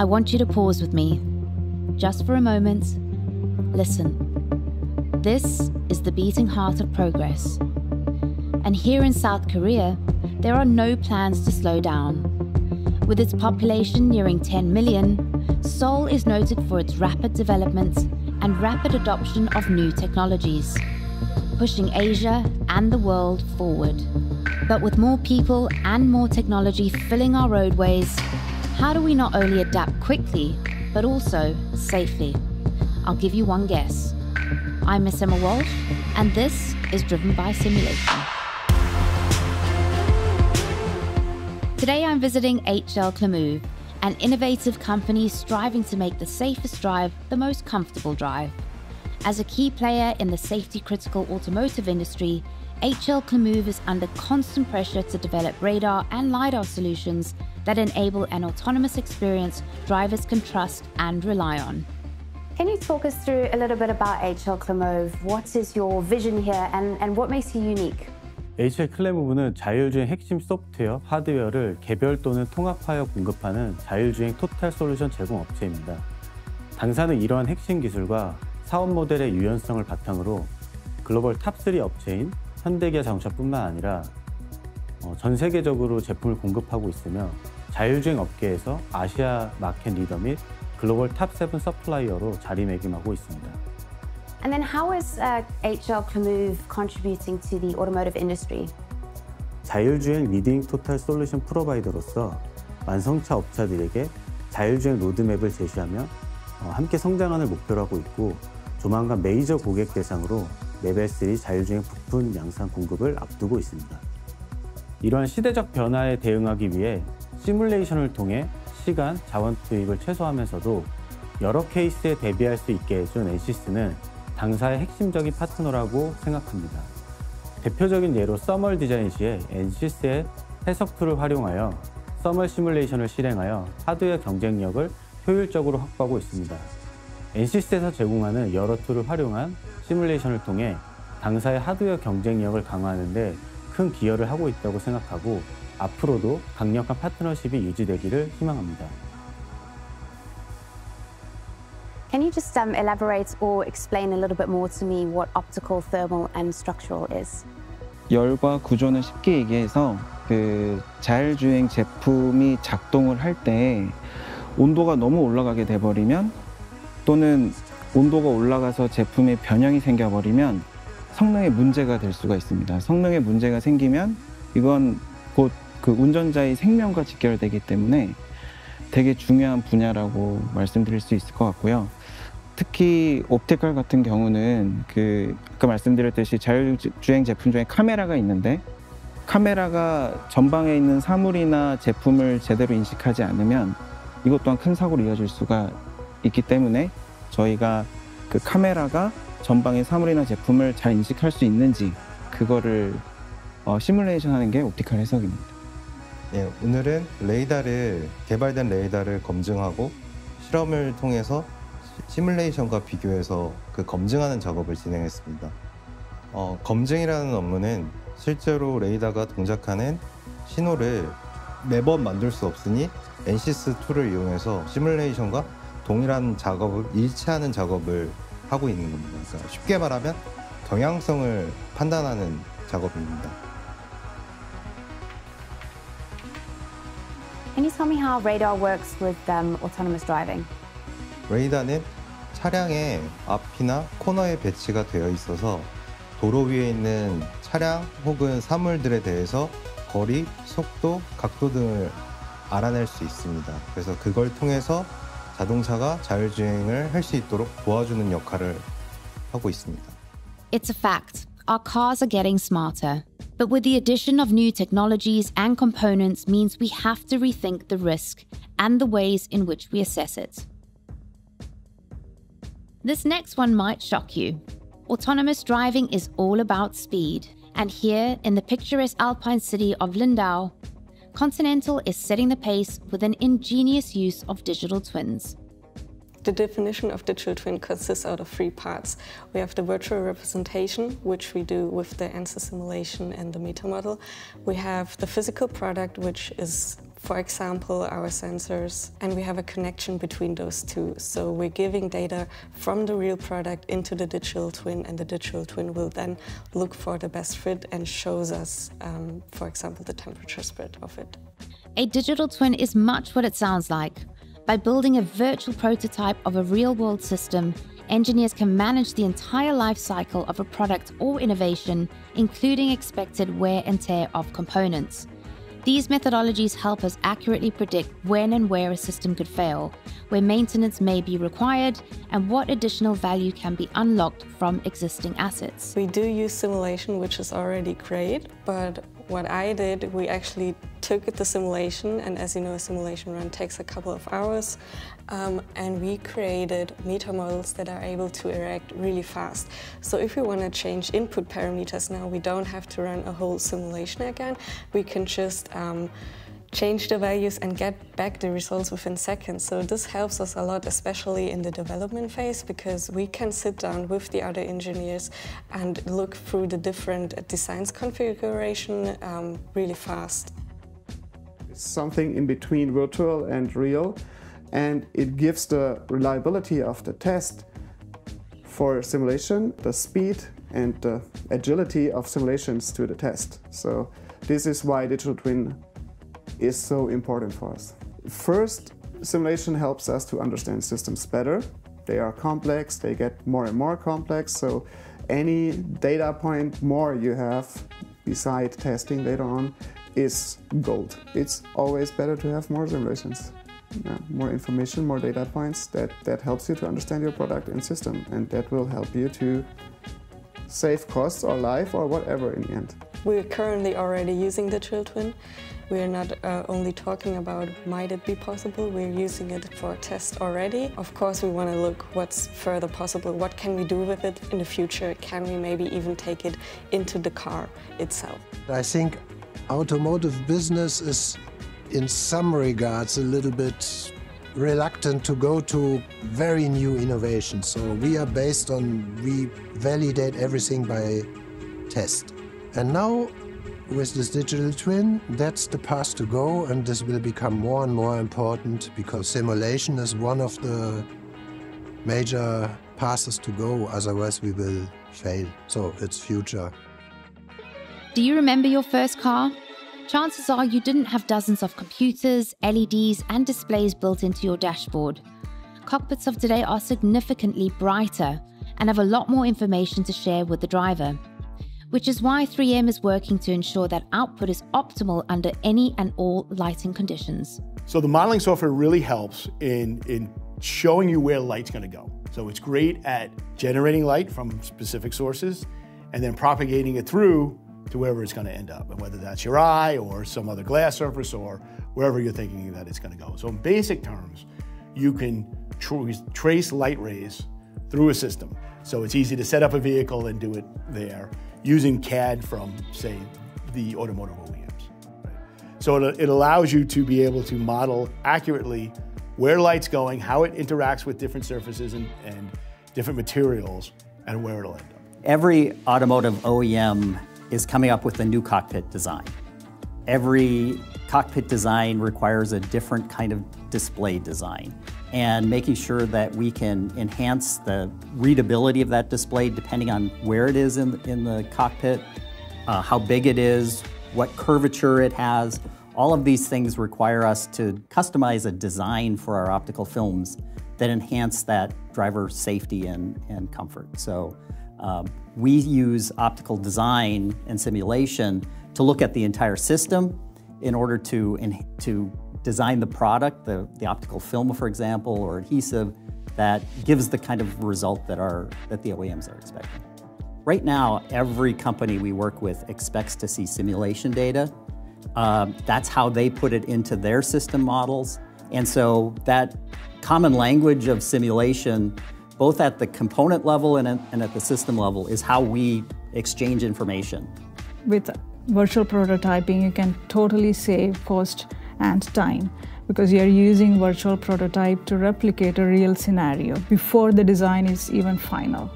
I want you to pause with me, just for a moment. Listen. This is the beating heart of progress. And here in South Korea, there are no plans to slow down. With its population nearing 10 million, Seoul is noted for its rapid development and rapid adoption of new technologies, pushing Asia and the world forward. But with more people and more technology filling our roadways, how do we not only adapt quickly, but also safely? I'll give you one guess. I'm Miss Emma Walsh, and this is Driven by Simulation. Today I'm visiting HL Klemove, an innovative company striving to make the safest drive the most comfortable drive. As a key player in the safety-critical automotive industry, HL Klemove is under constant pressure to develop radar and Lidar solutions that enable an autonomous experience drivers can trust and rely on. Can you talk us through a little bit about HL Klemove? What is your vision here and what makes you unique? HL Klemove는 자율주행 핵심 소프트웨어, 하드웨어를 개별 또는 통합하여 공급하는 자율주행 토탈 솔루션 제공 업체입니다. 당사는 이러한 핵심 기술과 사업 모델의 유연성을 바탕으로 글로벌 탑3 업체인 현대기아 자동차뿐만 아니라 전 세계적으로 제품을 공급하고 있으며 자율주행 업계에서 아시아 마켓 리더 및 글로벌 탑7 서플라이어로 자리매김하고 있습니다. And then how is HL Klemove contributing to the automotive industry? 자율주행 리딩 토탈 솔루션 프로바이더로서 완성차 업체들에게 자율주행 로드맵을 제시하며 함께 성장하는 목표로 하고 있고 조만간 메이저 고객 대상으로 레벨 3 자율주행 부품 양산 공급을 앞두고 있습니다. 이러한 시대적 변화에 대응하기 위해 시뮬레이션을 통해 시간, 자원 투입을 최소화하면서도 여러 케이스에 대비할 수 있게 해준 ANSYS는 당사의 핵심적인 파트너라고 생각합니다. 대표적인 예로 서멀 디자인 시에 ANSYS의 해석 툴을 활용하여 서멀 시뮬레이션을 실행하여 하드웨어 경쟁력을 효율적으로 확보하고 있습니다. ANSYS에서 제공하는 여러 툴을 활용한 시뮬레이션을 통해 당사의 하드웨어 경쟁력을 강화하는 데 큰 기여를 하고 있다고 생각하고 앞으로도 강력한 파트너십이 유지되기를 희망합니다. Can you just elaborate or explain a little bit more to me what optical, thermal and structural is? 열과 구조는 쉽게 얘기해서 그 자율주행 제품이 작동을 할 때 온도가 너무 올라가게 돼버리면 또는 온도가 올라가서 제품에 변형이 생겨버리면 성능에 문제가 될 수가 있습니다. 성능에 문제가 생기면 이건 곧 그 운전자의 생명과 직결되기 때문에 되게 중요한 분야라고 말씀드릴 수 있을 것 같고요. 특히 옵티컬 같은 경우는 그 아까 말씀드렸듯이 자율주행 제품 중에 카메라가 있는데 카메라가 전방에 있는 사물이나 제품을 제대로 인식하지 않으면 이것 또한 큰 사고로 이어질 수가 있기 때문에 저희가 그 카메라가 전방의 사물이나 제품을 잘 인식할 수 있는지 그거를 시뮬레이션 하는 게 옵티컬 해석입니다. 네, 오늘은 개발된 레이더를 검증하고 실험을 통해서 시뮬레이션과 비교해서 그 검증하는 작업을 진행했습니다. 검증이라는 업무는 실제로 레이더가 동작하는 신호를 매번 만들 수 없으니 ANSYS 툴을 이용해서 시뮬레이션과 동일한 작업을 일치하는 작업을 하고 있는 겁니다. 그러니까 쉽게 말하면 경향성을 판단하는 작업입니다. Can you tell me how radar works with autonomous driving? 레이더는 차량의 앞이나 코너에 배치가 되어 있어서 도로 위에 있는 차량 혹은 사물들에 대해서 거리, 속도, 각도 등을 알아낼 수 있습니다. 그래서 그걸 통해서 자동차가 자율주행을 할 수 있도록 도와주는 역할을 하고 있습니다. It's a fact. Our cars are getting smarter. But with the addition of new technologies and components means we have to rethink the risk and the ways in which we assess it. This next one might shock you. Autonomous driving is all about speed. And here in the picturesque alpine city of Lindau, Continental is setting the pace with an ingenious use of digital twins. The definition of digital twin consists out of three parts. We have the virtual representation, which we do with the ANSYS simulation and the meta model. We have the physical product, which is for example, our sensors, and we have a connection between those two. So we're giving data from the real product into the digital twin, and the digital twin will then look for the best fit and shows us, for example, the temperature spread of it. A digital twin is much what it sounds like. By building a virtual prototype of a real-world system, engineers can manage the entire life cycle of a product or innovation, including expected wear and tear of components. These methodologies help us accurately predict when and where a system could fail, where maintenance may be required, and what additional value can be unlocked from existing assets. We do use simulation, which is already great, but what I did, we actually took the simulation, and as you know, a simulation run takes a couple of hours, and we created meter models that are able to react really fast. So if we want to change input parameters now, we don't have to run a whole simulation again. We can just change the values and get back the results within seconds. So this helps us a lot, especially in the development phase, because we can sit down with the other engineers and look through the different designs configuration really fast. It's something in between virtual and real, and it gives the reliability of the test for simulation, the speed and the agility of simulations to the test. So this is why digital twin is so important for us. First, simulation helps us to understand systems better. They are complex, they get more and more complex, so any data point more you have beside testing later on is gold. It's always better to have more simulations. Yeah, more information, more data points, that helps you to understand your product and system, and that will help you to save costs or life or whatever in the end. We're currently already using digital twin. We're not only talking about might it be possible, we're using it for tests already. Of course we want to look what's further possible, what can we do with it in the future, can we maybe even take it into the car itself. I think automotive business is in some regards a little bit reluctant to go to very new innovations. So we validate everything by test. And now, with this digital twin, that's the path to go, and this will become more and more important because simulation is one of the major paths to go, otherwise we will fail. So it's future. Do you remember your first car? Chances are you didn't have dozens of computers, LEDs and displays built into your dashboard. Cockpits of today are significantly brighter and have a lot more information to share with the driver, which is why 3M is working to ensure that output is optimal under any and all lighting conditions. So the modeling software really helps in showing you where light's gonna go. So it's great at generating light from specific sources and then propagating it through to wherever it's gonna end up, and whether that's your eye or some other glass surface or wherever you're thinking that it's gonna go. So in basic terms, you can trace light rays through a system. So it's easy to set up a vehicle and do it there, using CAD from, say, the automotive OEMs. Right? So it allows you to be able to model accurately where light's going, how it interacts with different surfaces and different materials, and where it'll end up. Every automotive OEM is coming up with a new cockpit design. Every cockpit design requires a different kind of display design, and making sure that we can enhance the readability of that display depending on where it is in the cockpit, how big it is, what curvature it has. All of these things require us to customize a design for our optical films that enhance that driver safety and comfort. So we use optical design and simulation to look at the entire system in order to design the product, the optical film, for example, or adhesive, that gives the kind of result that the OEMs are expecting. Right now, every company we work with expects to see simulation data. That's how they put it into their system models. And so that common language of simulation, both at the component level and at the system level, is how we exchange information. With virtual prototyping, you can totally save cost and time, because you're using virtual prototype to replicate a real scenario before the design is even final.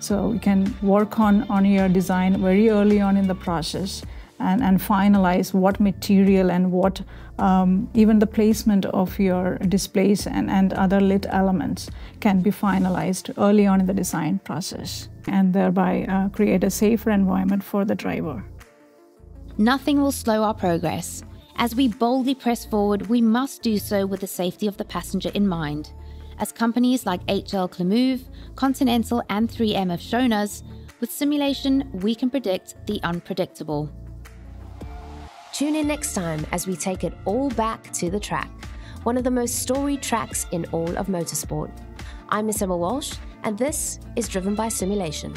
So you can work on your design very early on in the process and finalize what material and what even the placement of your displays and other lit elements can be finalized early on in the design process, and thereby create a safer environment for the driver. Nothing will slow our progress. As we boldly press forward, we must do so with the safety of the passenger in mind. As companies like HL Klemove, Continental and 3M have shown us, with simulation, we can predict the unpredictable. Tune in next time as we take it all back to the track, one of the most storied tracks in all of motorsport. I'm Miss Emma Walsh, and this is Driven by Simulation.